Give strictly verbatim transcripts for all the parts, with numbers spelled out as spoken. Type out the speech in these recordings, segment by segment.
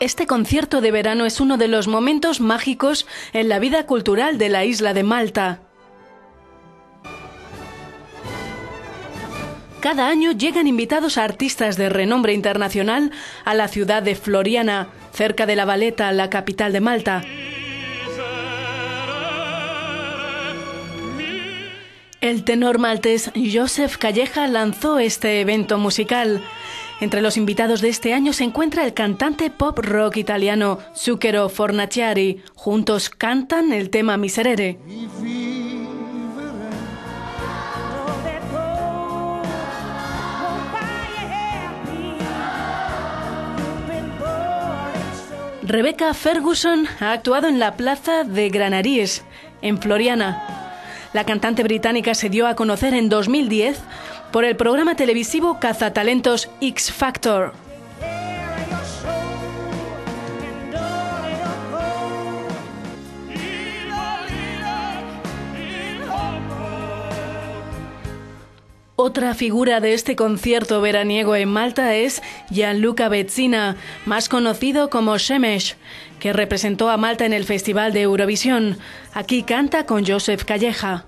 Este concierto de verano es uno de los momentos mágicos en la vida cultural de la isla de Malta. Cada año llegan invitados a artistas de renombre internacional a la ciudad de Floriana, cerca de La Valeta, la capital de Malta. El tenor maltés Joseph Calleja lanzó este evento musical. Entre los invitados de este año se encuentra el cantante pop rock italiano Zucchero Fornaciari. Juntos cantan el tema Miserere. Rebecca Ferguson ha actuado en la plaza de Granaries, en Floriana. La cantante británica se dio a conocer en dos mil diez por el programa televisivo cazatalentos X Factor. Otra figura de este concierto veraniego en Malta es Gianluca Bezzina, más conocido como Xemx, que representó a Malta en el Festival de Eurovisión. Aquí canta con Joseph Calleja.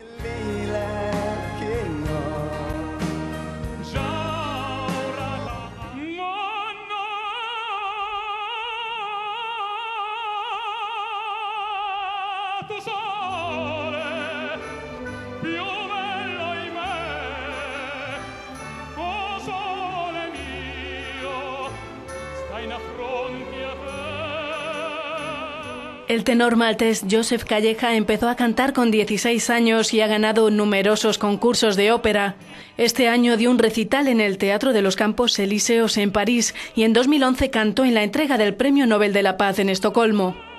El tenor maltés Joseph Calleja empezó a cantar con dieciséis años y ha ganado numerosos concursos de ópera. Este año dio un recital en el Teatro de los Campos Elíseos en París y en dos mil once cantó en la entrega del Premio Nobel de la Paz en Estocolmo.